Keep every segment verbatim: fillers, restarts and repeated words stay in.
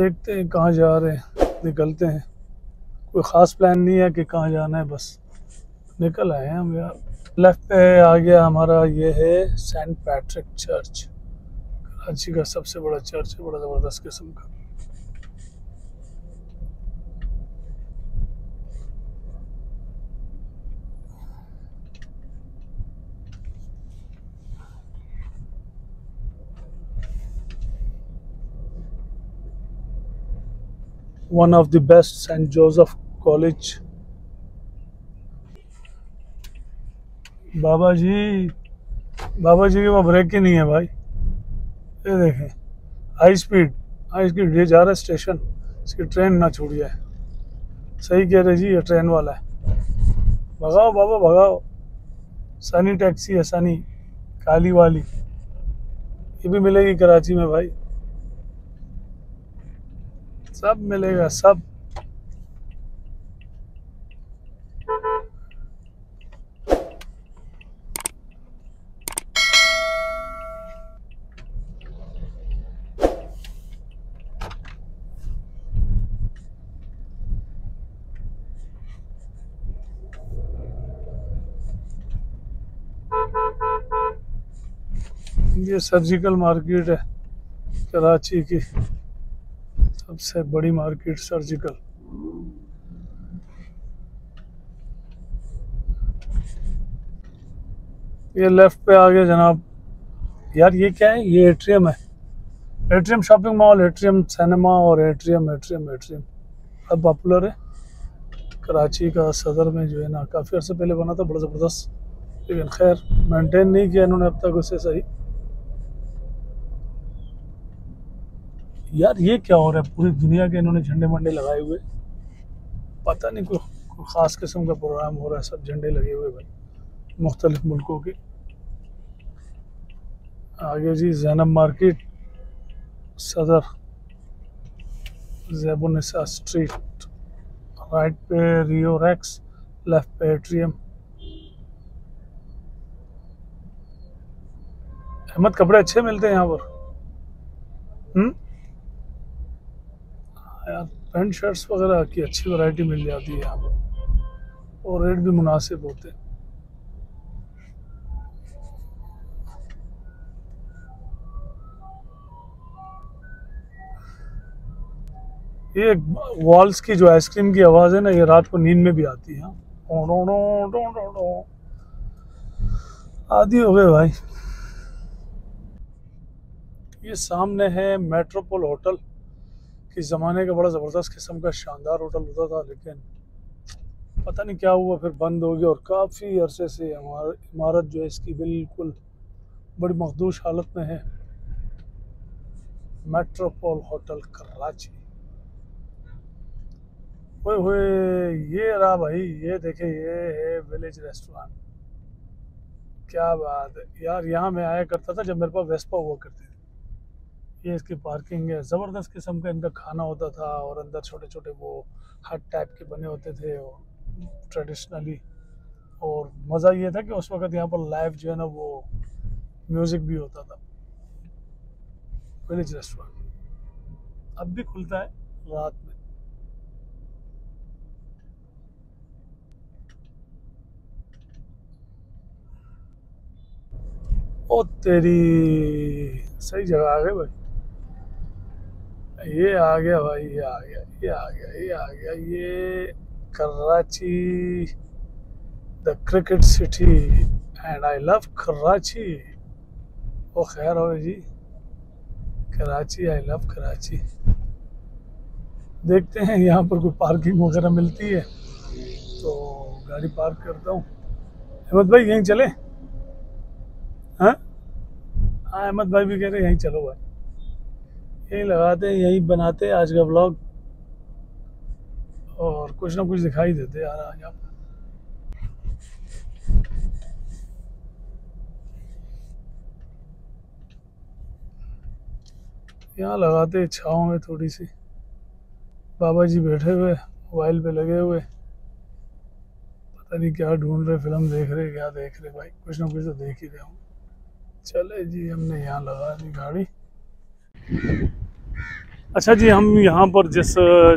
देखते हैं कहाँ जा रहे हैं, निकलते हैं। कोई ख़ास प्लान नहीं है कि कहाँ जाना है, बस निकल आए हैं हम यार। लेफ्ट पे आ गया हमारा, ये है सेंट पैट्रिक चर्च, कराची का सबसे बड़ा चर्च है, बड़ा ज़बरदस्त किस्म का। One of the best saint Joseph college. बाबा जी, बाबा जी के वहाँ ब्रेक ही नहीं है भाई। ये देखें हाई स्पीड, हाई स्पीड ये जा रहा है स्टेशन, इसकी ट्रेन ना छूट जाए। सही कह रहे जी, ये ट्रेन वाला है। भगाओ बाबा भगाओ। सानी टैक्सी है, सानी काली वाली, ये भी मिलेगी कराची में भाई, सब मिलेगा सब। ये सर्जिकल मार्केट है कराची की, सबसे बड़ी मार्केट सर्जिकल। ये लेफ्ट पे आ गया जनाब। यार ये क्या है? ये एट्रियम है, Atrium shopping mall, Atrium cinema और एट्रियम एट्रियम एट्रियम अब पॉपुलर है कराची का। सदर में जो है ना, काफ़ी अर्से पहले बना था, बड़ा ज़बरदस्त, लेकिन खैर मेंटेन नहीं किया इन्होंने अब तक उसे सही। यार ये क्या हो रहा है? पूरी दुनिया के इन्होंने झंडे मंडे लगाए हुए, पता नहीं कोई को ख़ास किस्म का प्रोग्राम हो रहा है, सब झंडे लगे हुए भाई मुख्तलिफ मुल्कों के। आगे जी Zainab market, Saddar, Zaibunnisa street, right पे रियो रेक्स, लेफ्ट पे एट्रियम। अहमद कपड़े अच्छे मिलते हैं यहाँ पर। हम्म यार पेंट शर्ट्स वगैरह की अच्छी वैरायटी मिल जाती है यहाँ पर, और रेट भी मुनासिब होते हैं। ये वॉल्स की जो आइसक्रीम की आवाज़ है ना, ये रात को नींद में भी आती है। आदि हो गए भाई। ये सामने है मेट्रोपोल होटल, इस ज़माने का बड़ा ज़बरदस्त किस्म का शानदार होटल होता था, लेकिन पता नहीं क्या हुआ फिर बंद हो गया। और काफ़ी अरसे से हमारा इमारत जो है इसकी बिल्कुल बड़ी मखदूश हालत में है। Metropole hotel Karachi. ओए होए ये रहा भाई, ये देखे, ये है विलेज रेस्टोरेंट। क्या बात है यार, यहाँ मैं आया करता था जब मेरे पास वेस्पा हुआ करती थी। ये इसकी पार्किंग है, ज़बरदस्त किस्म का इनका खाना होता था, और अंदर छोटे छोटे वो हट टाइप के बने होते थे और ट्रेडिशनली। और मज़ा ये था कि उस वक़्त यहाँ पर लाइव जो है ना वो म्यूज़िक भी होता था। विलेज रेस्टोरेंट अब भी खुलता है रात में। ओ तेरी सही जगह आ गए भाई। ये आ गया भाई, ये आ गया, ये आ गया, ये आ गया। ये Karachi, the cricket city and I love Karachi. ओ खैर हो जी, कराची आई लव कराची। देखते हैं यहाँ पर कोई पार्किंग वगैरह मिलती है तो गाड़ी पार्क करता हूँ। अहमद भाई यहीं चले? हाँ हाँ अहमद भाई भी कह रहे यहीं चलो भाई, यही लगाते हैं, यही बनाते हैं आज का ब्लॉग, और कुछ ना कुछ दिखाई देते यार आज आप। यहाँ लगाते छाँव में थोड़ी सी। बाबा जी बैठे हुए मोबाइल पे लगे हुए, पता नहीं क्या ढूंढ रहे, फिल्म देख रहे, क्या देख रहे भाई, कुछ ना कुछ तो देख ही रहे हूँ। चले जी हमने यहाँ लगा दी गाड़ी। अच्छा जी, हम यहाँ पर जिस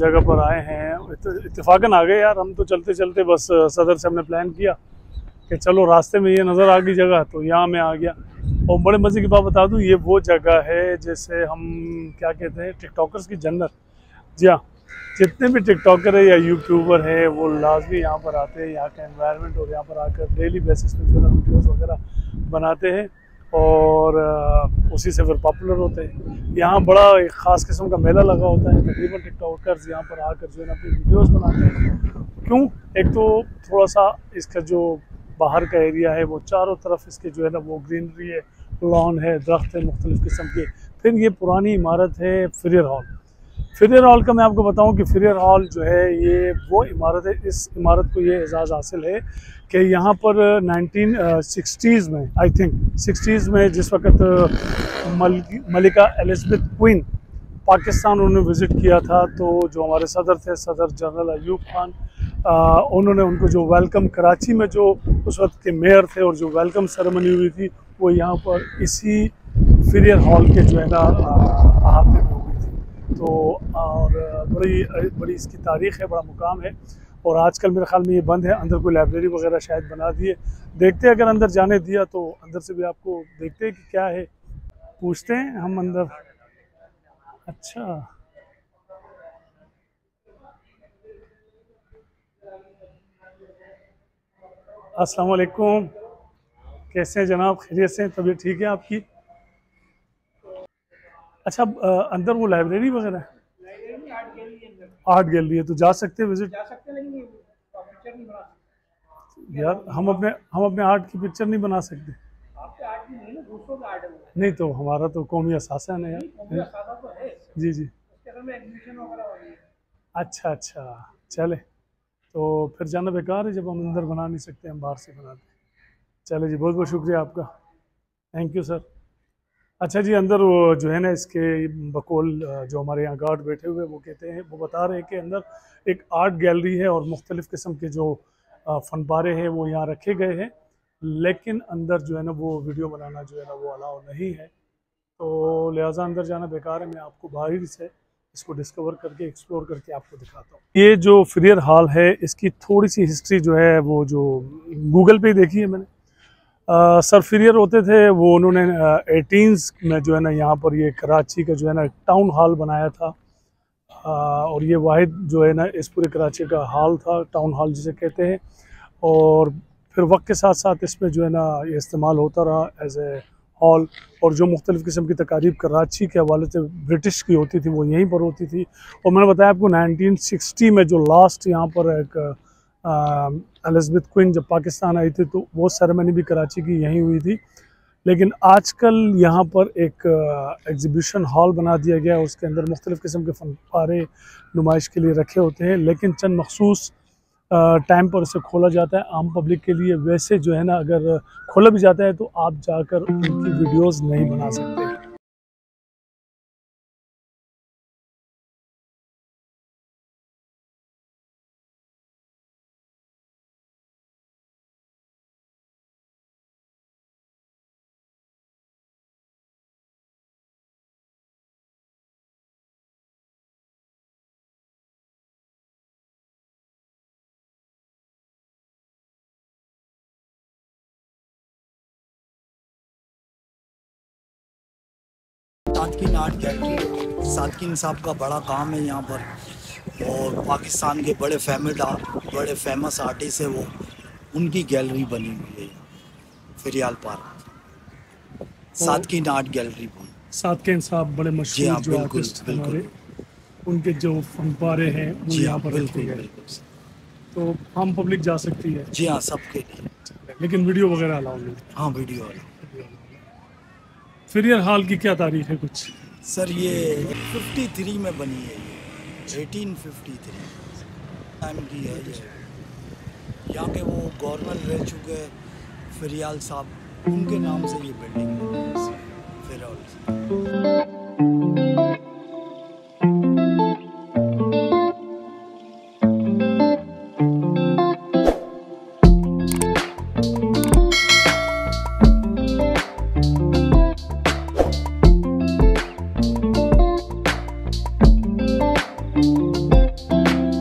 जगह पर आए हैं इत्तेफाकन आ गए यार। हम तो चलते चलते बस सदर से हमने प्लान किया कि चलो रास्ते में ये नज़र आ गई जगह, तो यहाँ मैं आ गया। और बड़े मज़े की बात बता दूँ, ये वो जगह है जैसे हम क्या कहते हैं टिकटॉकर्स की जन्नत। जी हाँ, जितने भी टिकटॉकर है या यूट्यूबर है वो लाजमी यहाँ पर आते हैं, यहाँ का एनवायरनमेंट, और यहाँ पर आकर डेली बेसिस पर जो है वीडियोज़ वगैरह बनाते हैं और उसी से फिर पॉपुलर होते हैं। यहाँ बड़ा एक ख़ास किस्म का मेला लगा होता है, तकरीबन टिकटॉकर्स यहाँ पर आकर जो है ना अपनी वीडियोस बनाते हैं। क्यों? एक तो थोड़ा सा इसका जो बाहर का एरिया है वो चारों तरफ इसके जो है ना वो ग्रीनरी है, लॉन है, दरख्त है मुख्तलिफ़ किस्म के। फिर ये पुरानी इमारत है फ्रेयर हॉल। फ्रेयर हॉल का मैं आपको बताऊं कि फ्रेयर हॉल जो है ये वो इमारत है, इस इमारत को ये एजाज़ हासिल है कि यहाँ पर नाइनटीन सिक्सटीज़ में, आई थिंक सिक्सटीज़ में, जिस वक्त मलिका एलिज़ाबेथ क्वीन पाकिस्तान उन्होंने विज़िट किया था, तो जो हमारे सदर थे, सदर जनरल अयूब खान, उन्होंने उनको जो वेलकम कराची में जो उस वक्त के मेयर थे और जो वेलकम सेरेमनी हुई थी वो यहाँ पर इसी फ्रेयर हॉल के जो है ना अहाते में हुई थी। तो और बड़ी बड़ी इसकी तारीख़ है, बड़ा मुकाम है। और आजकल मेरे ख़्याल में ये बंद है, अंदर कोई लाइब्रेरी वगैरह शायद बना दी है। देखते हैं, अगर अंदर जाने दिया तो अंदर से भी आपको देखते हैं कि क्या है, पूछते हैं हम अंदर। अच्छा, अस्सलाम वालेकुम, कैसे हैं जनाब, खैरियत से हैं, तबीयत ठीक है आपकी? अच्छा, अंदर वो लाइब्रेरी वगैरह, आर्ट गैलरी है, तो जा सकते हैं विजिट? जा सकते हैं, लेकिन पिक्चर नहीं बना सकते यार हम अपने हम अपने आर्ट की पिक्चर नहीं बना सकते। आपके आर्ट नहीं है ना, दूसरों का आर्ट है। नहीं तो हमारा तो कौमी असासा है यार। जी जी, अच्छा अच्छा, चले तो फिर जाना बेकार है, जब हम अंदर बना नहीं सकते हम बाहर से बनाते हैं। चले जी, बहुत बहुत शुक्रिया आपका, थैंक यू सर। अच्छा जी, अंदर वो जो है ना इसके बकौल जो हमारे यहाँ गार्ड बैठे हुए वो कहते हैं, वो बता रहे हैं कि अंदर एक आर्ट गैलरी है और मुख्तलिफ़ किस्म के जो फनपारे हैं वो यहाँ रखे गए हैं, लेकिन अंदर जो है ना वो वीडियो बनाना जो है ना वो अलाउ नहीं है, तो लिहाजा अंदर जाना बेकार है। मैं आपको बाहर से इसको डिस्कवर करके, एक्सप्लोर करके आपको दिखाता हूँ। ये जो फ्रेयर हॉल है इसकी थोड़ी सी हिस्ट्री जो है वो जो गूगल पे देखी है मैंने। आ, सर फ्रेयर होते थे वो, उन्होंने एटीन्स में जो है ना यहाँ पर ये कराची का जो है ना टाउन हॉल बनाया था, आ, और ये वाहिद जो है ना इस पूरे कराची का हॉल था, टाउन हॉल जिसे कहते हैं। और फिर वक्त के साथ साथ इसमें जो है ना ये इस्तेमाल होता रहा एज ए हॉल, और जो मुख्तलिफ़ किस्म की तकारीब कराची के हवाले से ब्रिटिश की होती थी वो यहीं पर होती थी। और मैंने बताया आपको नाइनटीन सिक्सटी में जो लास्ट यहाँ पर एक एलिज़ाबेथ क्वीन जब पाकिस्तान आई थी तो वो सेरेमनी भी कराची की यहीं हुई थी। लेकिन आजकल यहाँ पर एक एग्ज़िबिशन हॉल बना दिया गया, उसके अंदर मुख्तलिफ़ किस्म के फ़नपारे नुमाइश के लिए रखे होते हैं, लेकिन चंद मखसूस टाइम पर इसे खोला जाता है आम पब्लिक के लिए। वैसे जो है ना अगर खोला भी जाता है तो आप जाकर उनकी वीडियोस नहीं बना सकते। सादकिन आर्ट गैलरी, सादकिन साहब का बड़ा काम है यहाँ पर, और पाकिस्तान के बड़े फेमस बड़े फेमस आर्टिस्ट हैं वो, उनकी गैलरी बनी हुई है Frere park, Sadequain art gallery. Sadequain साहब बड़े मशहूर जो आर्टिस्ट हमारे, उनके जो फनपारे हैं वो यहाँ पर रखे गए, तो आम पब्लिक जा सकती है। जी हाँ, सबके लिए, लेकिन वीडियो वगैरह अलाउ नहीं। हाँ, वीडियो अलाउ। फ्रेयर हॉल की क्या तारीख है कुछ सर? ये तिरेपन में बनी है, ये अठारह सौ तिरेपन टाइम की है। ये यहाँ के वो गवर्नर रह चुके फ्रेयर साहब, उनके नाम से ये बिल्डिंग है फ्रेयर हॉल।